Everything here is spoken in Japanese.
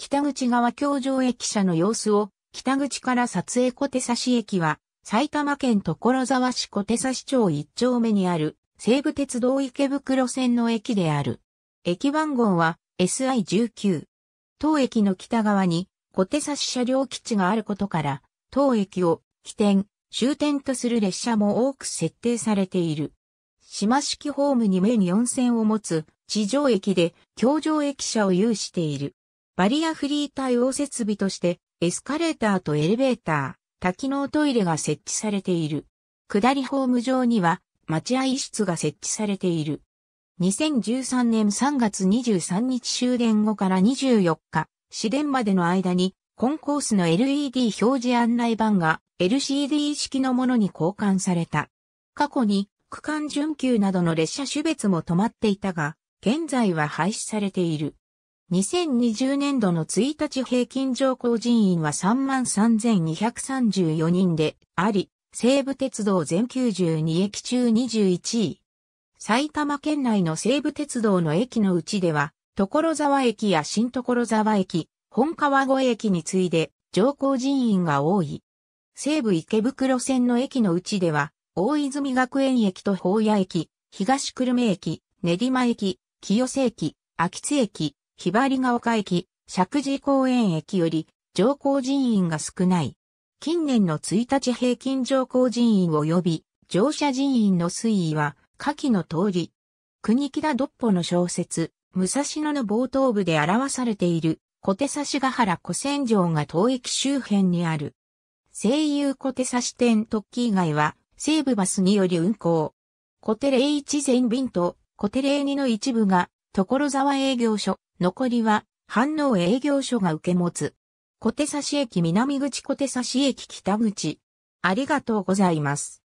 北口川橋上駅舎の様子を、北口から撮影。小手指駅は、埼玉県所沢市小手指町1丁目にある、西武鉄道池袋線の駅である。駅番号は、SI19。当駅の北側に、小手指車両基地があることから、当駅を、起点、終点とする列車も多く設定されている。島式ホーム2面4線を持つ、地上駅で、橋上駅舎を有している。バリアフリー対応設備として、エスカレーターとエレベーター、多機能トイレが設置されている。下りホーム上には、待合室が設置されている。2013年3月23日終電後から24日、始電までの間に、コンコースの LED 表示案内板が LCD 式のものに交換された。過去に区間準急などの列車種別も止まっていたが、現在は廃止されている。2020年度の1日平均乗降人員は 33,234 人であり、西武鉄道全92駅中21位。埼玉県内の西武鉄道の駅のうちでは、所沢駅や新所沢駅、本川越駅に次いで乗降人員が多い。西武池袋線の駅のうちでは、大泉学園駅と保谷駅、東久留米駅、練馬駅、清瀬駅、秋津駅、ひばりが丘駅、石神井公園駅より乗降人員が少ない。近年の1日平均乗降人員及び乗車人員の推移は下記の通り。国木田独歩の小説、武蔵野の冒頭部で表されている。小手指ヶ原古戦場が当駅周辺にある。西友小手指店特急以外は西武バスにより運行。小手01全便と小手02の一部が所沢営業所、残りは飯能営業所が受け持つ。小手指駅南口小手指駅北口。ありがとうございます。